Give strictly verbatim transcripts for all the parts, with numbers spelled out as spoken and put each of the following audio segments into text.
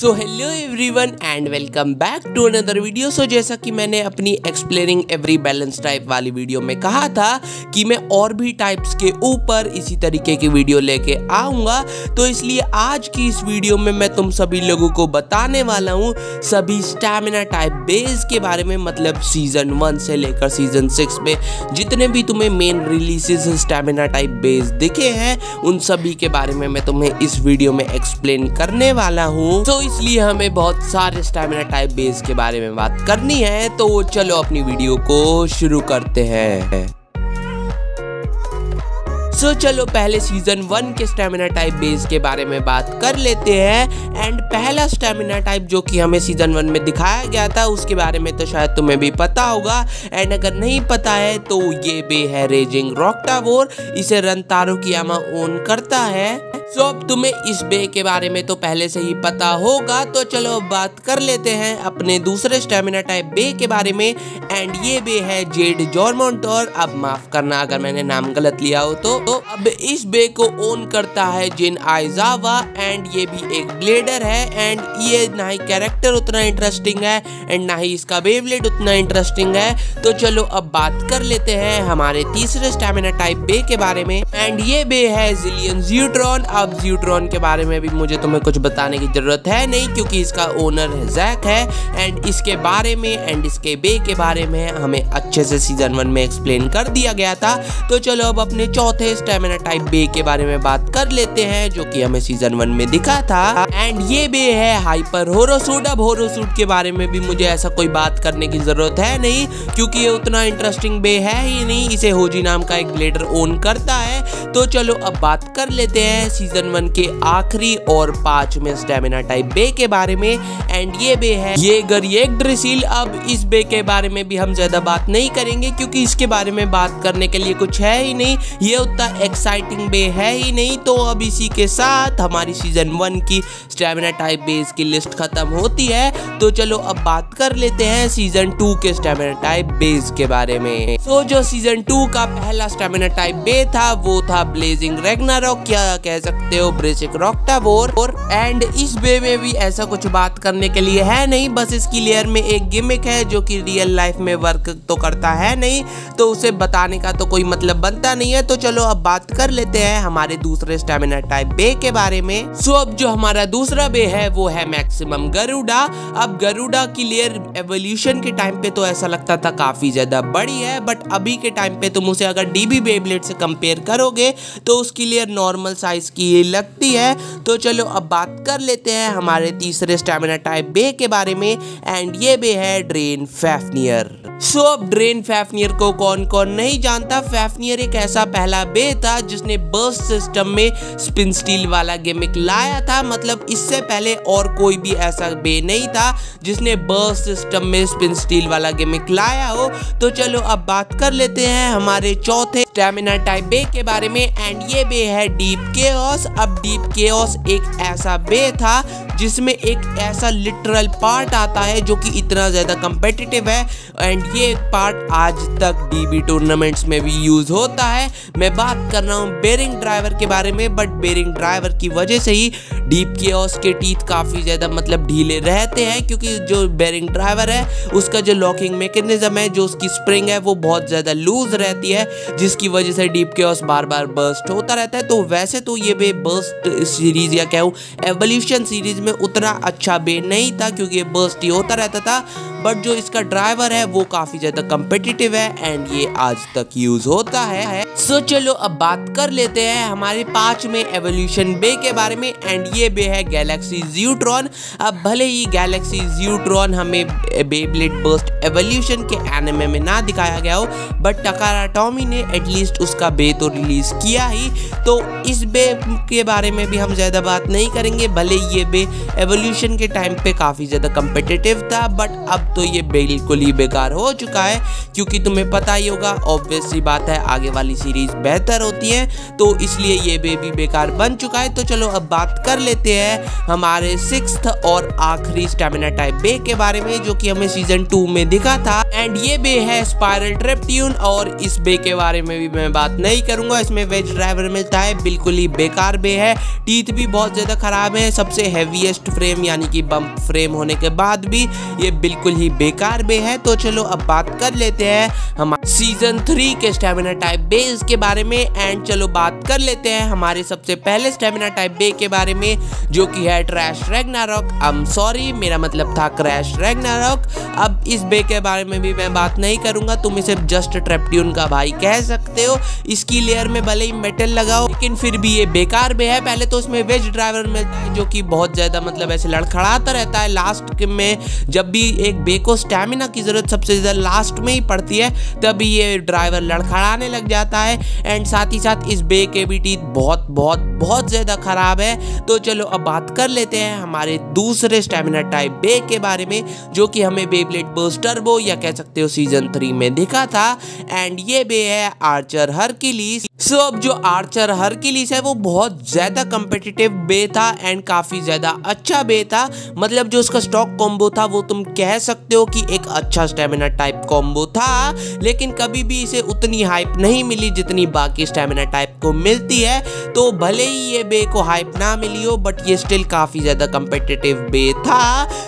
So hello everyone and welcome back to another video. So जैसा कि मैंने अपनी एक्सप्लेनिंग एवरी बैलेंस टाइप वाली वीडियो में कहा था कि मैं और भी टाइप्स के ऊपर इसी तरीके की वीडियो लेके आऊँगा, तो इसलिए आज की इस वीडियो में मैं तुम सभी लोगों को बताने वाला हूँ सभी स्टैमिना टाइप बेस के बारे में। मतलब सीज़न वन से लेकर सीज़न सिक्स में जितने भी तुम्हें main releases stamina type base दिखे हैं उन सभी के बारे में मैं तुम्हें इस वीडियो में एक्सप्लेन करने वाला हूँ। तो इसलिए हमें बहुत सारे स्टैमिना टाइप बेस के बारे में बात करनी है, तो चलो अपनी वीडियो को शुरू करते हैं। सो so, चलो पहले सीजन वन के स्टैमिना टाइप बेस के बारे में बात कर लेते हैं। एंड पहला स्टैमिना टाइप जो कि हमें सीजन वन में दिखाया गया था उसके बारे में तो शायद तुम्हें भी पता होगा, एंड अगर नहीं पता है तो ये बे है रेजिंग रॉक्टावोर। इसे रंतारो कियामा ओन करता है। सो so, अब तुम्हें इस बे के बारे में तो पहले से ही पता होगा, तो चलो अब बात कर लेते हैं अपने दूसरे स्टैमिना टाइप बे के बारे में। एंड ये बे है जेड जॉर्मोंटोर। अब माफ करना अगर मैंने नाम गलत लिया हो तो तो अब इस बे को ओन करता है जिन आइजावा, एंड ये भी एक ब्लेडर है। एंड ये ना ही कैरेक्टर उतना इंटरेस्टिंग है एंड ना ही इसका बेब्लेड उतना इंटरेस्टिंग है। तो चलो अब बात कर लेते हैं हमारे तीसरे स्टैमिना टाइप बे के बारे में। एंड ये बे है जिलियन ज़्यूट्रॉन। अब ज़्यूट्रॉन के बारे में भी मुझे तुम्हें कुछ बताने की जरूरत है नहीं, क्योंकि इसका ओनर जैक है। एंड इसके बारे में एंड इसके बे के बारे में हमें अच्छे से सीजन वन में एक्सप्लेन कर दिया गया था। तो चलो अब अपने चौथे स्टैमिना टाइप बे के बारे में बात कर लेते हैं जो कि हमें सीजन वन में दिखा था। एंड ये बे है हाइपर होरोसूड। अब होरोसूड के बारे में भी मुझे ऐसा कोई बात करने की जरूरत है नहीं, क्योंकि ये उतना इंटरेस्टिंग बे है ही नहीं। इसे होजी नाम का एक ब्लेडर ओन करता है। तो चलो अब बात कर लेते हैं सीजन वन के आखिरी और पांचवें स्टैमिना टाइप बे के बारे में। एंड ये बे है ये गरील। अब इस बे के बारे में भी हम ज्यादा बात नहीं करेंगे, क्योंकि इसके बारे में बात करने के लिए कुछ है ही नहीं। ये एक्साइटिंग बे है ही नहीं। तो अब इसी के साथ हमारी सीजन वन की स्टैमिना टाइप बेस की लिस्ट खत्म होती है। तो चलो अब बात कर लेते हैं सीजन टू के स्टैमिना टाइप बेस के बारे में। तो जो सीजन टू का पहला स्टैमिना टाइप बे था वो था ब्लेजिंग रैग्नारोक, क्या कह सकते हो ब्रेसिक रॉक्टावोर। और एंड इस बे में भी ऐसा कुछ बात करने के लिए है नहीं, बस इसकी लेयर में एक गिमिक है जो की रियल लाइफ में वर्क तो करता है नहीं, तो उसे बताने का तो कोई मतलब बनता नहीं है। तो चलो अब बात कर लेते हैं हमारे दूसरे स्टैमिना टाइप बे के बारे में। सो अब जो हमारा दूसरा बे है वो है मैक्सिमम गरुडा। अब गरुडा की लेयर एवोल्यूशन के टाइम पे तो ऐसा लगता था काफी ज्यादा बड़ी है, बट अभी के टाइम पे तुम उसे अगर डीबी बेब्लेड से कंपेयर करोगे तो उसकी लेयर नॉर्मल साइज की लगती है। तो चलो अब बात कर लेते हैं हमारे तीसरे स्टैमिना टाइप बे के बारे में। एंड ये बे है ड्रेन फैफनियर। सो so, अब ड्रेन फैफनियर को कौन कौन नहीं जानता। फैफनियर एक ऐसा पहला बे था जिसने बर्स्ट सिस्टम में स्पिन स्टील वाला गिमिक लाया था। मतलब इससे पहले और कोई भी ऐसा बे नहीं था जिसने बर्स्ट सिस्टम में स्पिन स्टील वाला गिमिक लाया हो। तो चलो अब बात कर लेते हैं हमारे चौथे स्टैमिना टाइप बे के बारे में। एंड ये बे है डीप केओस। अब डीप केओस एक ऐसा बे था जिसमें एक ऐसा लिटरल पार्ट आता है जो कि इतना ज़्यादा कम्पिटिटिव है, एंड ये पार्ट आज तक डीबी टूर्नामेंट्स में भी यूज़ होता है। मैं बात कर रहा हूँ बेरिंग ड्राइवर के बारे में, बट बेरिंग ड्राइवर की वजह से ही डीप केओस के टीथ काफ़ी ज़्यादा मतलब ढीले रहते हैं, क्योंकि जो बेरिंग ड्राइवर है उसका जो लॉकिंग मेकेनिज़म है, जो उसकी स्प्रिंग है वो बहुत ज़्यादा लूज रहती है, जिसकी वजह से डीप केओस बार बार बर्स्ट होता रहता है। तो वैसे तो ये बे बर्स्ट सीरीज या कहूँ एवोल्यूशन सीरीज में उतना अच्छा बे नहीं था, क्योंकि ये बर्स्ट ही होता रहता था, बट जो इसका ड्राइवर है वो काफ़ी ज़्यादा कम्पिटिटिव है एंड ये आज तक यूज़ होता है। सो so, चलो अब बात कर लेते हैं हमारे पांचवें एवोल्यूशन बे के बारे में। एंड ये बे है गैलेक्सी ज़्यूट्रॉन। अब भले ही गैलेक्सी ज़्यूट्रॉन हमें बेब्लेड बर्स्ट एवोल्यूशन के एनिमे में ना दिखाया गया हो, बट टकारा टॉमी ने एटलीस्ट उसका बे तो रिलीज किया ही। तो इस बे के बारे में भी हम ज़्यादा बात नहीं करेंगे। भले ये बे एवोल्यूशन के टाइम पे काफ़ी ज़्यादा कम्पिटिटिव था, बट अब तो ये बिल्कुल ही बेकार हो चुका है, क्योंकि तुम्हें पता ही होगा, ऑब्वियस सी बात है आगे वाली सीरीज बेहतर होती है, तो इसलिए ये बेबी बेकार बन चुका है। तो चलो अब बात कर लेते हैं हमारे सिक्स्थ और आखिरी स्टैमिना टाइप बे के बारे में, जो कि हमें सीजन टू में दिखा था। एंड ये बे है स्पायरल ट्रेप्ट्यून, और इस बे के बारे में भी मैं बात नहीं करूंगा। इसमें वेज ड्राइवर मिलता है, बिल्कुल ही बेकार बे है। टीथ भी बहुत ज्यादा खराब है, सबसे हैवीएस्ट फ्रेम यानी कि बम्प फ्रेम होने के बाद भी ये बिल्कुल ही बेकार बे है। तो चलो अब बात कर लेते हैं हमारे सीजन थ्री के स्टैमिना टाइप बे के बारे में। एंड चलो बात कर लेते हैं हमारे सबसे पहले स्टैमिना टाइप बे के बारे में, जो कि है trash Ragnarok. I am sorry, मेरा मतलब था क्रैश रैग्नारोक। अब इस बे के बारे में भी मैं बात नहीं करूंगा, तुम इसे जस्ट ट्रेप्ट्यून का भाई कह सकते हो। इसकी लेयर में भले ही मेटल लगाओ, लेकिन फिर भी ये बेकार बे है। पहले तो इसमें वेज ड्राइवर मिलता है, जो कि बहुत ज्यादा मतलब ऐसे लड़खड़ाता रहता है। लास्ट में जब भी एक बे को स्टैमिना की जरूरत सबसे ज्यादा लास्ट में ही पड़ती है, तभी ये ड्राइवर लड़खड़ाने लग जाता है। एंड साथ ही साथ इस बे के भी टीथ बहुत बहुत बहुत ज्यादा खराब है। तो चलो अब बात कर लेते हैं हमारे दूसरे स्टैमिना टाइप बे के बारे में, जो कि हमें बेब्लेड बर्स्ट टर्बो या कह सकते हो सीजन थ्री में दिखा था। एंड ये बे है आर्चर हरक्यूलिस। सो अब जो आर्चर हरक्यूलिस है वो बहुत ज़्यादा कम्पिटिटिव बे था एंड काफ़ी ज़्यादा अच्छा बे था। मतलब जो उसका स्टॉक कॉम्बो था वो तुम कह सकते हो कि एक अच्छा स्टैमिना टाइप कॉम्बो था, लेकिन कभी भी इसे उतनी हाइप नहीं मिली जितनी बाकी स्टैमिना टाइप को मिलती है। तो भले ही ये बे को हाइप ना मिली हो, बट ये स्टिल काफ़ी ज़्यादा कम्पिटिटिव बे था।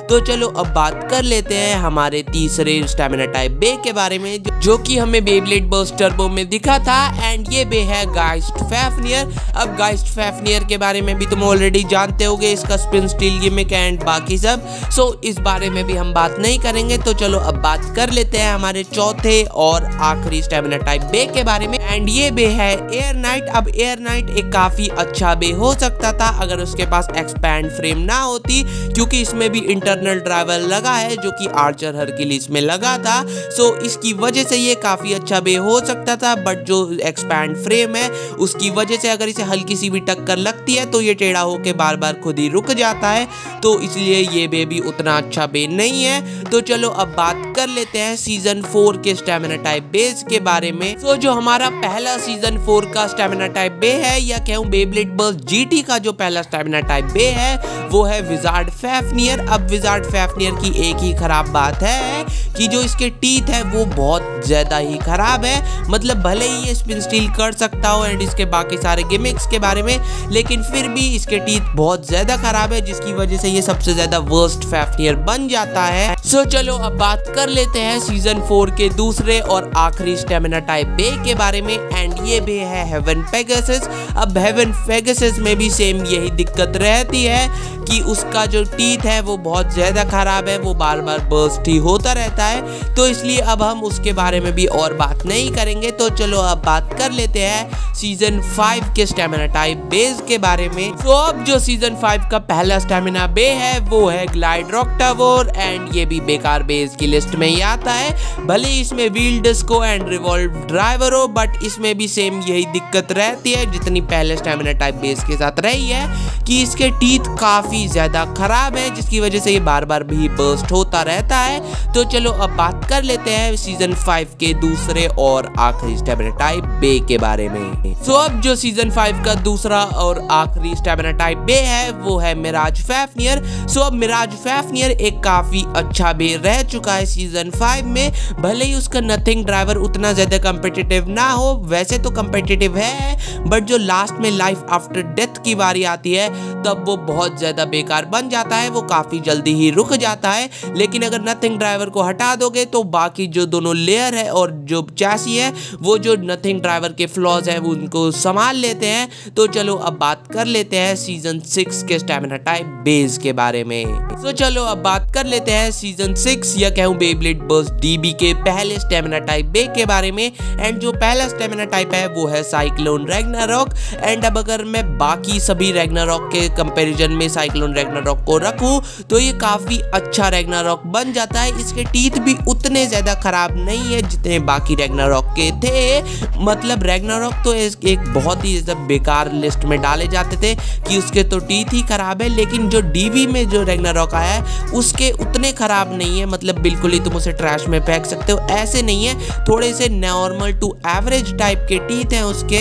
तो चलो अब बात कर लेते हैं हमारे तीसरे स्टैमिना टाइप बे के बारे में, जो कि हमें बेब्लेड बर्स्ट टर्बो में दिखा था। एंड ये बे है गाइस्ट फैफनियर। अब गाइस्ट फैफनियर के बारे में भी तुम ऑलरेडी जानते होगे, इसका स्पिन स्टील गिमिक एंड बाकी सब। सो इस बारे में भी हम बात नहीं करेंगे। तो चलो अब बात कर लेते हैं हमारे चौथे और आखिरी स्टैमिना टाइप बे के बारे में। एंड ये बे है एयर नाइट। अब एयर नाइट एक काफी अच्छा बे हो सकता था अगर उसके पास एक्सपैंड फ्रेम ना होती, क्योंकि इसमें भी इंटरनल ड्राइवर लगा है जो कि आर्चर हरक्यूलिस में लगा था। सो इसकी वजह से ये काफी अच्छा बे हो सकता था, बट जो एक्सपैंड फ्रेम है उसकी वजह से अगर इसे हल्की सी भी टक्कर लगती है तो ये टेढ़ा होके बार बार खुद ही रुक जाता है। तो इसलिए ये बे भी उतना अच्छा बे नहीं है। तो चलो अब बात कर लेते हैं सीजन फोर के स्टैमिना टाइप बेस के बारे में। तो जो हमारा पहला सीजन फोर का स्टैमिना टाइप बे है, या कहूं बेब्लेड बर्स्ट जीटी का जो पहला स्टैमिना टाइप बे है, वो है विजार्ड फैफनियर। अब विजार्ड फैफनियर की एक ही खराब बात है कि जो इसके टीथ है वो बहुत ज्यादा ही खराब है। मतलब भले ही ये स्पिन स्टील कर सकता हो एंड इसके बाकी सारे गिमिक्स के बारे में, लेकिन फिर भी इसके टीथ बहुत ज्यादा खराब है, जिसकी वजह से ये सबसे ज्यादा वर्स्ट फैफनियर बन जाता है। सो चलो अब बात कर लेते हैं सीजन फोर के दूसरे और आखिरी स्टैमिना टाइप बे के बारे में। एंड ये बे है हेवन पेगासस। अब हेवन पेगासस में भी सेम यही दिक्कत रहती है कि उसका जो टीथ है वो बहुत ज्यादा खराब है, वो बार बार बर्स्ट ही होता रहता है। तो इसलिए अब हम उसके बारे में भी और बात नहीं करेंगे। तो चलो अब बात कर लेते हैं सीजन फाइव के स्टैमिना टाइप बेस के बारे में। तो अब जो सीजन फाइव का पहला स्टैमिना बे है वो है ग्लाइड रॉक्टावोर। एंड ये भी बेकार बेस की लिस्ट में ही आता है। भले इसमें wheel disco and revolve driver हो, बट इसमें भी सेम यही दिक्कत रहती है जितनी पहले स्टैमिना टाइप बेस के साथ रही है, कि इसके टीथ काफी ज्यादा खराब है, जिसकी वजह से ये बार बार भी बर्स्ट होता रहता है। तो चलो अब बात कर लेते हैं सीजन फाइव के दूसरे और आखिरी स्टैमिना टाइप बे के बारे में। सो अब जो सीजन फाइव का दूसरा और आखिरी स्टैमिना टाइप बे है वो है मिराज फैफनियर। सो अब मिराज फैफनियर एक काफी अच्छा बे रह चुका है सीजन फाइव में। भले ही उसका नथिंग ड्राइवर उतना ज्यादा कॉम्पिटिटिव ना हो, वैसे तो कॉम्पिटिटिव है, बट जो लास्ट में लाइफ आफ्टर डेथ की बारी आती है तब वो बहुत ज्यादा बेकार बन जाता है, वो काफी जल्दी ही रुक जाता है। लेकिन अगर नथिंग ड्राइवर को हटा दोगे तो बाकी जो दोनों लेयर है और जो चैसी है वो जो नथिंग ड्राइवर के फ्लॉज है वो उनको संभाल लेते हैं। तो चलो अब बात कर लेते हैं सीजन सिक्स के स्टैमिना टाइप बेस के बारे में। तो चलो अब बात कर लेते हैं सीजन सिक्स या कहूं बेब्लेड बर्स्ट डीबी के पहले स्टैमिना टाइप बे के बारे में। एंड जो पहला स्टैमिना टाइप है वो है साइक्लोन रैग्नारोक। एंड अब अगर मैं बाकी बाकी सभी रैग्नारॉक के कंपैरिजन में साइक्लोन रैग्नारॉक को रखूं तो ये काफ़ी अच्छा रैग्नारॉक बन जाता है। इसके टीथ भी उतने ज़्यादा ख़राब नहीं है जितने बाकी रैग्नारॉक के थे। मतलब रैग्नारॉक तो एक बहुत ही बेकार लिस्ट में डाले जाते थे कि उसके तो टीथ ही ख़राब है, लेकिन जो डीवी में जो रैग्नारॉक आया है उसके उतने ख़राब नहीं है। मतलब बिल्कुल ही तुम उसे ट्रैश में फेंक सकते हो, ऐसे नहीं है। थोड़े से नॉर्मल टू एवरेज टाइप के टीथ हैं उसके।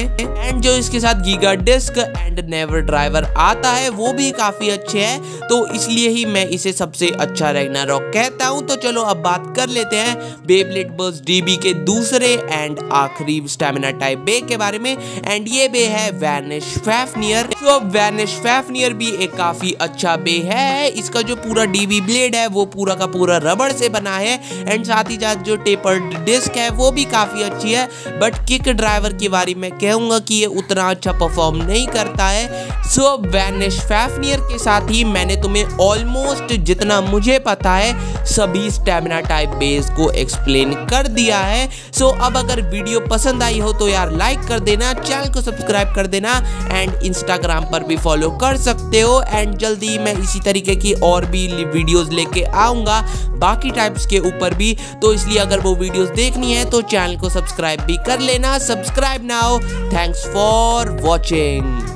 एंड जो इसके साथ giga disc and never driver आता है वो भी काफ़ी अच्छे हैं, तो इसलिए ही मैं इसे सबसे अच्छा रैग्नारॉक कहता हूँ। तो चलो अब बात कर लेते हैं बेब्लेड बर्स्ट डीबी के दूसरे एंड आखिरी स्टैमिना टाइप बे के बारे में। एंड ये बे है वैनिश फैफनियर। तो वैनिश फैफनियर भी एक काफ़ी अच्छा बे है। इसका जो पूरा डीबी ब्लेड है वो पूरा का पूरा रबड़ से बना है, एंड साथ ही साथ जो टेपर्ड डिस्क है वो भी काफ़ी अच्छी है। बट किक ड्राइवर की बारी में कहूँगा कि ये उतना अच्छा परफॉर्म नहीं करता है। सो so, वैनिश फैफनियर के साथ ही मैंने तुम्हें ऑलमोस्ट जितना मुझे पता है सभी स्टैमिना टाइप बेस को एक्सप्लेन कर दिया है। सो so, अब अगर वीडियो पसंद आई हो तो यार लाइक कर देना, चैनल को सब्सक्राइब कर देना, एंड इंस्टाग्राम पर भी फॉलो कर सकते हो। एंड जल्दी मैं इसी तरीके की और भी वीडियोस लेके आऊँगा बाकी टाइप्स के ऊपर भी, तो इसलिए अगर वो वीडियोस देखनी है तो चैनल को सब्सक्राइब भी कर लेना। Subscribe now. Thanks for watching.